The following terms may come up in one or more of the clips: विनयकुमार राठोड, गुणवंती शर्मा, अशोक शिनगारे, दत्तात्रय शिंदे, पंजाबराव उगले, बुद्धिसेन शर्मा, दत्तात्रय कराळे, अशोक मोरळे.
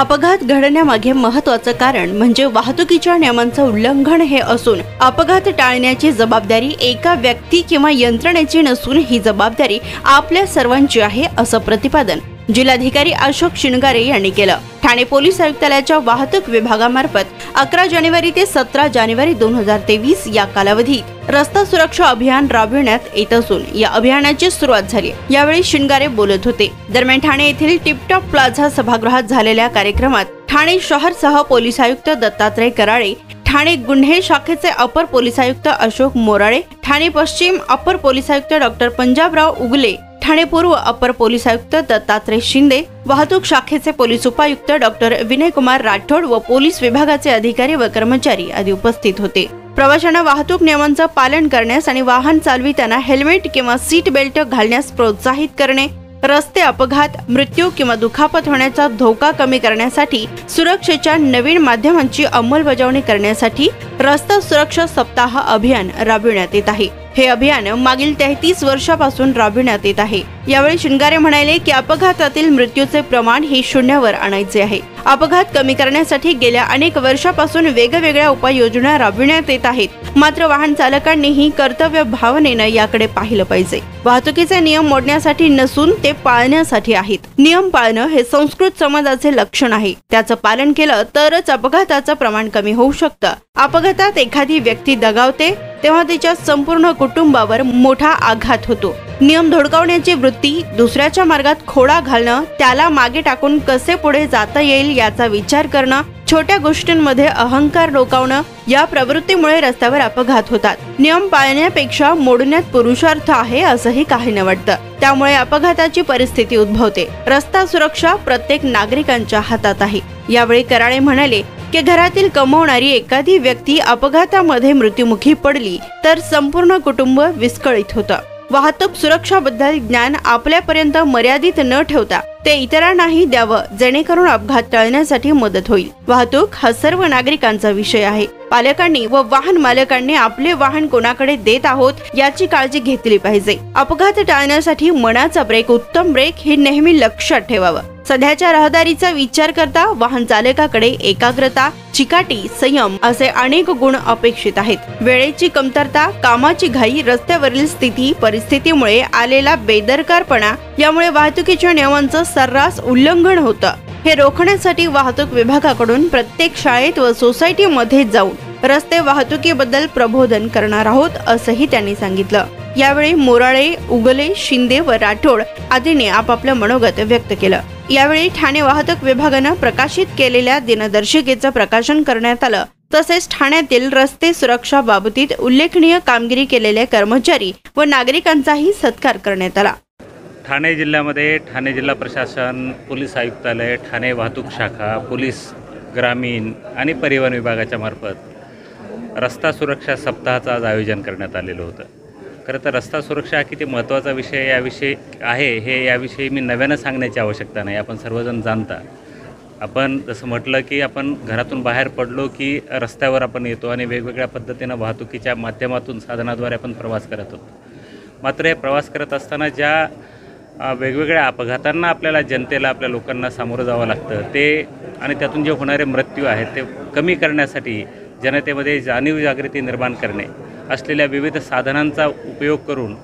अपघात घडण्यामागे महत्त्वाचे कारण म्हणजे वाहतुकीच्या नियमांचे उल्लंघन हे असून अपघात टाळण्याची जबाबदारी एका व्यक्ती किंवा यंत्रणेची नसून ही जबाबदारी आपल्या सर्वांची आहे, असे प्रतिपादन जिल्हाधिकारी अशोक शिनगारे यांनी केलं। ठाणे पोलीस आयुक्तालयाच्या वाहतूक विभागामार्फत 11 जानेवारी ते 17 जानेवारी 2023 या कालावधीत रस्ता सुरक्षा अभियान राबविण्यात येत असून या अभियानाची सुरुवात झाली। यावेळी शिनगारे बोलत होते। दरम्यान ठाणे येथील टिपटॉप प्लाझा सभागृहात झालेल्या कार्यक्रमात ठाणे शहरसह पोलीस आयुक्त दत्तात्रय कराळे, ठाणे गुन्हे शाखेचे अपर पोलीस आयुक्त अशोक मोरळे, ठाणे पश्चिम अपर पोलीस आयुक्त डॉ. पंजाबराव उगले, ठाणे पूर्व अपर पोलीस आयुक्त दत्तात्रय शिंदे, वाहतूक शाखेचे पोलीस उपायुक्त डॉ. विनयकुमार राठोड व पोलीस विभागाचे अधिकारी व कर्मचारी आदी उपस्थित होते। प्रवाशांना वाहतूक नियमांचे पालन करण्यास आणि वाहन चालविताना हेल्मेट किंवा सीट बेल्ट घालण्यास प्रोत्साहित करणे, रस्ते अपघात, मृत्यू किंवा दुखापत होण्याचा धोका कमी करण्यासाठी सुरक्षेच्या नवीन माध्यमांची अंमलबजावणी करण्यासाठी रस्ता सुरक्षा सप्ताह अभियान राबविण्यात येत आहे। हे अभियान मागील 33 वर्षापासून राबविण्यात येत आहे। यावेळी शिनगारे म्हणाले की अपघातातील मृत्यूचे प्रमाण हे शून्यावर आणायचे आहे। अपघात कमी करण्यासाठी गेल्या अनेक वर्षापासून वेगवेगळ्या उपाययोजना राबविण्यात येत आहेत, मात्र वाहन चालकांनीही कर्तव्य भावनेने याकडे पाहिलं पाहिजे। वाहतुकीचे नियम मोडण्यासाठी नसून ते पाळण्यासाठी आहेत। नियम पाळणं हे संस्कृत समाजाचे लक्षण आहे, त्याचं पालन केलं तरच अपघाताचं प्रमाण कमी होऊ शकतं। अपघातात एखादी व्यक्ती दगावते तेव्हा तिच्या संपूर्ण कुटुंबावर मोठा आघात होतो। नियम धोडकावण्याची वृत्ती, दुसऱ्याच्या मार्गात खोडा घालणं, त्याला मागे टाकून कसे पुढे जाता येईल याचा विचार करणं, छोट्या गोष्टींमध्ये अहंकार डोकावणं या प्रवृत्तीमुळे रस्त्यावर अपघात होतात। नियम पाळण्यापेक्षा मोडण्यात पुरुषार्थ आहे असंही काहींना वाटतं, त्यामुळे अपघाताची परिस्थिती उद्भवते। रस्ता सुरक्षा प्रत्येक नागरिकांच्या हातात आहे। यावेळी कराळे म्हणाले की घरातील कमवणारी एखादी व्यक्ती अपघातामध्ये मृत्युमुखी पडली तर संपूर्ण कुटुंब विस्कळीत होतं। वाहतूक सुरक्षाबद्दल ज्ञान आपल्यापर्यंत मर्यादित न ठेवता ते इतरांनाही द्यावं, जेणेकरून अपघात टाळण्यासाठी मदत होईल। वाहतूक हा सर्व नागरिकांचा विषय आहे। पालकांनी व वाहन मालकांनी आपले वाहन कोणाकडे देत आहोत याची काळजी घेतली पाहिजे। अपघात टाळण्यासाठी मनाचा ब्रेक, उत्तम ब्रेक हे नेहमी लक्षात ठेवावं। सध्याच्या रहदारीचा विचार करता वाहन चालकाकडे एकाग्रता, चिकाटी, संयम असे अनेक गुण अपेक्षित आहेत। वेळेची कमतरता, कामाची घाई, रस्त्यावरील स्थिती परिस्थितीमुळे आलेला बेदरकारपणा यामुळे वाहतुकीच्या नियमांचं सर्रास उल्लंघन होतं। हे रोखण्यासाठी वाहतूक विभागाकडून प्रत्येक शाळेत व सोसायटीमध्ये जाऊन रस्ते वाहतुकीबद्दल प्रबोधन करणार आहोत असंही त्यांनी सांगितलं। यावेळी मोराळे, उगले, शिंदे व राठोड आदींनी आपापलं मनोगत व्यक्त केलं। यावेळी ठाणे वाहतूक विभागानं प्रकाशित केलेल्या दिनदर्शिकेचं प्रकाशन करण्यात आलं। तसेच ठाण्यातील रस्ते सुरक्षा बाबतीत उल्लेखनीय कामगिरी केलेले कर्मचारी व नागरिकांचाही सत्कार करण्यात आला। ठाणे जिल्ह्यामध्ये ठाणे जिल्हा प्रशासन, पोलीस आयुक्तालय, ठाणे वाहतूक शाखा, पोलीस ग्रामीण आणि परिवहन विभागाच्या मार्फत रस्ता सुरक्षा सप्ताहाचं आज आयोजन करण्यात आलेलं होतं। खरं तर रस्ता सुरक्षा हा किती महत्त्वाचा विषय याविषयी आहे हे याविषयी मी नव्यानं सांगण्याची आवश्यकता नाही, आपण सर्वजण जाणता। आपण जसं म्हटलं की आपण घरातून बाहेर पडलो की रस्त्यावर आपण येतो आणि वेगवेगळ्या पद्धतीनं वाहतुकीच्या माध्यमातून साधनाद्वारे आपण प्रवास करत होतो। मात्र हे प्रवास करत असताना ज्या वेगवेगळ्या अपघातांना आपल्याला जनतेला आपल्या लोकांना सामोरं जावं लागतं ते आणि त्यातून जे होणारे मृत्यू आहेत ते कमी करण्यासाठी जनतेमध्ये जाणीव जागृती निर्माण करणे, असलेल्या विविध साधनांचा उपयोग करून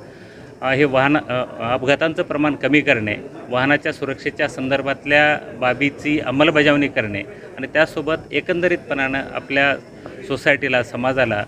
हे वाहन अपघातांचं प्रमाण कमी करणे, वाहनाच्या सुरक्षेच्या संदर्भातल्या बाबीची अंमलबजावणी करणे आणि त्यासोबत एकंदरीतपणानं आपल्या सोसायटीला, समाजाला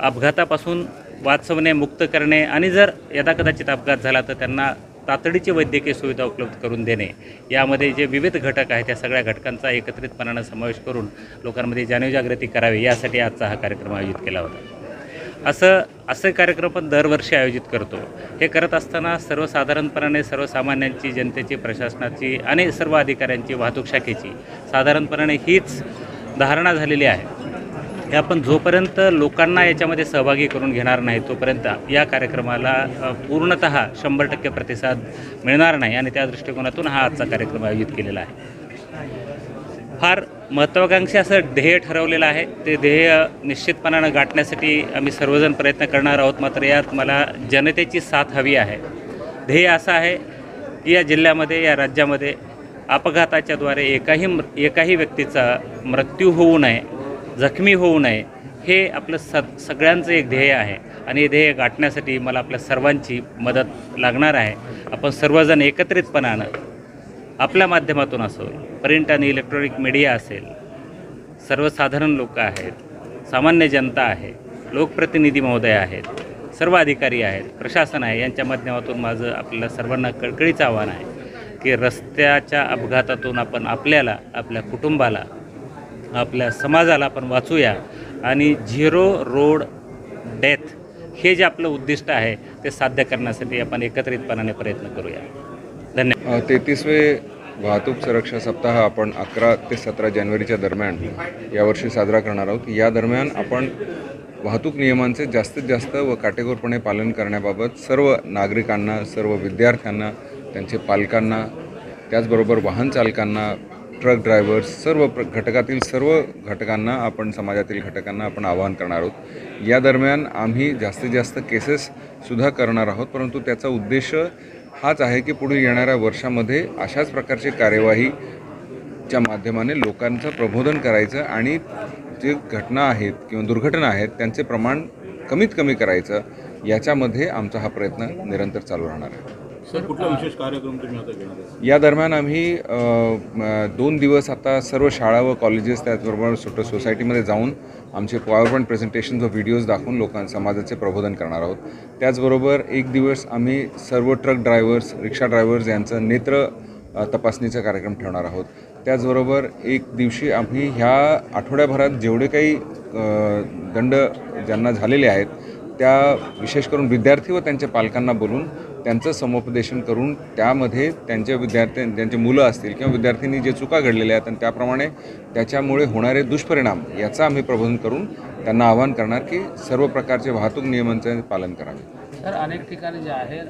अपघातापासून वाचवणे, मुक्त करणे आणि जर यदाकदाचित अपघात झाला तर त्यांना तातडीची वैद्यकीय सुविधा उपलब्ध करून देणे, यामध्ये जे विविध घटक आहेत त्या सगळ्या घटकांचा एकत्रितपणानं समावेश करून लोकांमध्ये जाणीवजागृती करावी यासाठी आजचा हा कार्यक्रम आयोजित केला होता। असे कार्यक्रम पण दरवर्षी आयोजित करतो। हे करत असताना सर्वसाधारणपणाने सर्वसामान्यांची, जनतेची, प्रशासनाची आणि सर्व अधिकाऱ्यांची, वाहतूक शाखेची साधारणपणाने हीच धारणा झालेली आहे की आपण जोपर्यंत लोकांना याच्यामध्ये सहभागी करून घेणार नाही तोपर्यंत या कार्यक्रमाला पूर्णतः 100% प्रतिसाद मिळणार नाही आणि त्या दृष्टिकोनातून हा आजचा कार्यक्रम आयोजित केलेला आहे। फार महत्त्वाकांक्षी असं ध्येय ठरवलेलं आहे, ते ध्येय निश्चितपणानं गाठण्यासाठी आम्ही सर्वजण प्रयत्न करणार आहोत। मात्र यात मला जनतेची साथ हवी आहे। ध्येय असं आहे की या जिल्ह्यामध्ये, या राज्यामध्ये अपघाताच्या द्वारे एकाही व्यक्तीचा मृत्यू होऊ नये, जखमी होऊ नये हे आपलं सगळ्यांचं एक ध्येय आहे आणि हे ध्येय गाठण्यासाठी मला आपल्या सर्वांची मदत लागणार आहे। आपण सर्वजण एकत्रितपणाने आपल्या माध्यमातून असो, प्रिंट आणि इलेक्ट्रॉनिक मीडिया असेल, सर्वसाधारण लोक आहेत, सामान्य जनता आहे, लोकप्रतिनिधी महोदय आहेत, सर्व अधिकारी आहेत, प्रशासन आहे, यांच्या माध्यमातून माझं आपल्याला सर्वांना कळकळीचं आव्हान आहे की रस्त्याच्या अपघातातून आपण आपल्याला, आपल्या कुटुंबाला, आपल्या समाजाला आपण वाचूया आणि झिरो रोड डेथ हे जे आपलं उद्दिष्ट आहे ते साध्य करण्यासाठी आपण एकत्रितपणाने प्रयत्न करूया। धन्यवाद। 33वे वाहतूक सुरक्षा सप्ताह आपण 11 ते 17 जानेवारीच्या दरम्यान यावर्षी साजरा करणार आहोत। या दरम्यान आपण वाहतूक नियमांचे जास्तीत जास्त व काटेकोरपणे पालन करण्याबाबत सर्व नागरिकांना, सर्व विद्यार्थ्यांना, त्यांचे पालकांना, त्याचबरोबर वाहन चालकांना, ट्रक ड्रायव्हर्स, सर्व घटकांना आपण, समाजातील घटकांना आपण आवाहन करणार आहोत। या दरम्यान आम्ही जास्तीत जास्त केसेससुद्धा करणार आहोत, परंतु त्याचा उद्देश हाच आहे की पुढे येणाऱ्या वर्षामध्ये अशाच प्रकारची कार्यवाहीच्या माध्यमाने लोकांचं प्रबोधन करायचं आणि जे घटना आहेत किंवा दुर्घटना आहेत त्यांचे प्रमाण कमीत कमी करायचं, याच्यामध्ये आमचा हा प्रयत्न निरंतर चालू राहणार आहे। विशेष कार्यक्रम या दरम्यान आम्ही 2 दिवस आता सर्व शाळा व कॉलेजेस, त्याचबरोबर सोसायटीमध्ये जाऊन आमचे पॉवरपॉईंट प्रेझेंटेशन्स व व्हिडिओज दाखवून समाजाचे प्रबोधन करणार आहोत। त्याचबरोबर 1 दिवस आम्ही सर्व ट्रक ड्रायव्हर्स, रिक्षा ड्रायव्हर्स यांचं नेत्र तपासणीचा कार्यक्रम ठेवणार आहोत। त्याचबरोबर 1 दिवशी आम्ही ह्या आठवड्याभरात जेवढे काही दंड ज्यांना झालेले आहेत त्या विशेष करून विद्यार्थी व त्यांच्या पालकांना बोलून त्यांचं समुपदेशन करून त्यामध्ये त्यांचे त्यांचे मुलं असतील किंवा विद्यार्थ्यांनी जे चुका घडलेल्या आहेत आणि त्याप्रमाणे त्याच्यामुळे होणारे दुष्परिणाम याचा आम्ही प्रबोधन करून त्यांना आवाहन करणार की सर्व प्रकारचे वाहतूक नियमांचे पालन करावे। सर, अनेक ठिकाणी जे आहे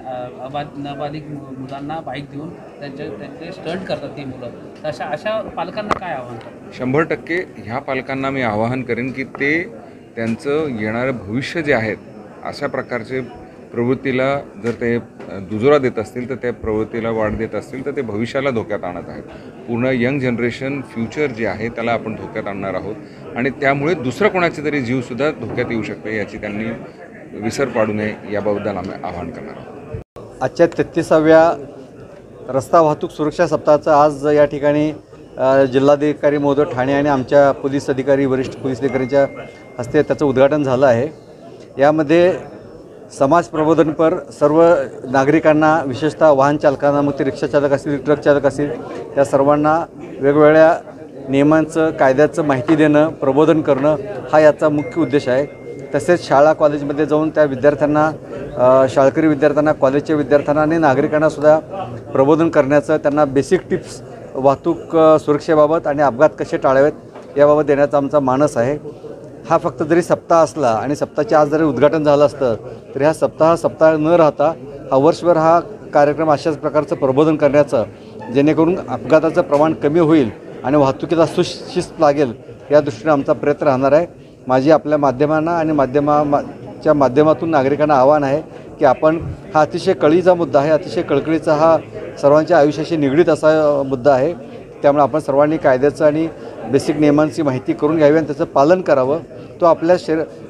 नाबालिग मुलांना बाईक देऊन त्यांचे स्टंट करतात ती मुलं, तशा अशा पालकांना काय आवाहन करा? 100% ह्या पालकांना मी आवाहन करेन की ते त्यांचं येणारं भविष्य जे आहे अशा प्रकारचे प्रवृत्तीला जर ते दुजोरा देत असतील तर त्या प्रवृत्तीला वाढ देत असतील तर ते भविष्याला धोक्यात आणत आहेत। पूर्ण यंग जनरेशन फ्युचर जे आहे त्याला आपण धोक्यात आणणार आहोत आणि त्यामुळे दुसरा कोणाचे तरी जीवसुद्धा धोक्यात येऊ शकते, याची त्यांनी विसर पाडू नये, याबद्दल आम्ही आवाहन करणार आहोत। आजच्या 33व्या रस्ता वाहतूक सुरक्षा सप्ताहाचं आज या ठिकाणी जिल्हाधिकारी महोदय ठाणे आणि आमच्या पोलीस अधिकारी, वरिष्ठ पोलीस अधिकाऱ्यांच्या हस्ते त्याचं उद्घाटन झालं आहे। यामध्ये समाज प्रबोधनपर सर्व नागरिकांना, विशेषतः वाहन चालकांना, मग ते रिक्षाचालक असतील, ट्रक चालक असतील, त्या सर्वांना वेगवेगळ्या नियमांचं, कायद्याचं माहिती देणं, प्रबोधन करणं हा याचा मुख्य उद्देश आहे। तसेच शाळा कॉलेजमध्ये जाऊन त्या विद्यार्थ्यांना, शाळकरी विद्यार्थ्यांना, कॉलेजच्या विद्यार्थ्यांना आणि नागरिकांनासुद्धा प्रबोधन करण्याचं, त्यांना बेसिक टिप्स वाहतूक सुरक्षेबाबत आणि अपघात कसे टाळावेत याबाबत देण्याचा आमचा मानस आहे। हा फक्त जरी सप्ताह असला आणि सप्ताहाचे आज जरी उद्घाटन झालं असतं तरी हा सप्ताह न राहता हा वर्षभर हा कार्यक्रम अशाच प्रकारचं प्रबोधन करण्याचं, जेणेकरून अपघाताचं प्रमाण कमी होईल आणि वाहतुकीला सुशिस्त लागेल या दृष्टीने आमचा प्रयत्न राहणार आहे। माझी आपल्या माध्यमांना आणि माध्यमाच्या माध्यमातून नागरिकांना आव्हान आहे की आपण हा अतिशय कळीचा मुद्दा आहे, अतिशय कळकळीचा, हा सर्वांच्या आयुष्याशी निगडीत असा मुद्दा आहे, त्यामुळे आपण सर्वांनी कायद्याचं आणि बेसिक नियमांची माहिती करून घ्यावी आणि त्याचं पालन करावं। तो आपल्या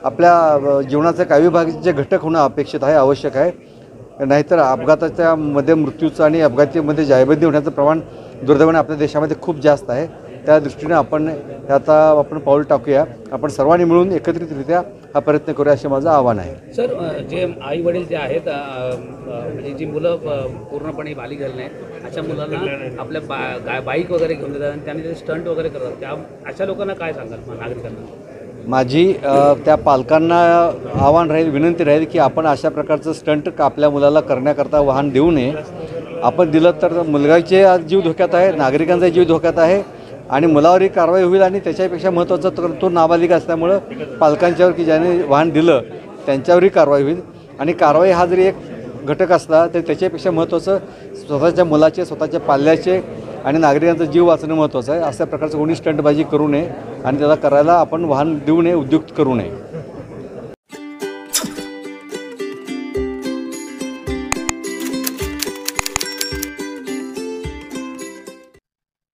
आपल्या जीवनाचा काही भाग जे घटक होणं अपेक्षित आहे, आवश्यक आहे, नाहीतर अपघाताच्यामध्ये मृत्यूचं आणि अपघातीमध्ये जायबंदी होण्याचं प्रमाण दुर्दैवाने आपल्या देशामध्ये खूप जास्त आहे। त्या दृष्टीने आपण पाऊल टाकूया, आपण सर्वांनी मिळून एकत्रितरित्या हा प्रयत्न करूया असे माझं आव्हान आहे। सर, जे आई वडील जे आहेत, म्हणजे जी मुलं पूर्णपणे बालिक झाली नाही अशा मुलांना आपल्या बाईक वगैरे घेऊन जातात आणि त्यांनी ते स्टंट वगैरे करतात, त्या अशा लोकांना काय सांगाल? नागरिकांना माझी त्या पालकांना आव्हान राहील, विनंती राहील की आपण अशा प्रकारचं स्टंट आपल्या मुलाला करण्याकरता वाहन देऊ नये। आपण दिलं तर मुलगाचे जीव धोक्यात आहे, नागरिकांचा जीव धोक्यात आहे आणि मुलावरही कारवाई होईल आणि त्याच्यापेक्षा महत्त्वाचं तर तो नाबालिग असल्यामुळं पालकांच्यावर की ज्याने वाहन दिलं त्यांच्यावरही कारवाई होईल आणि कारवाई हा जरी एक घटक असला तरी त्याच्यापेक्षा महत्त्वाचं स्वतःच्या मुलाचे, स्वतःच्या पाल्याचे आणि नागरिकांचा जीव वाचणं महत्त्वाचं आहे। अशा प्रकारचं कोणी स्टंटबाजी करू नये आणि त्याला करायला आपण वाहन देऊ नये, उद्युक्त करू नये।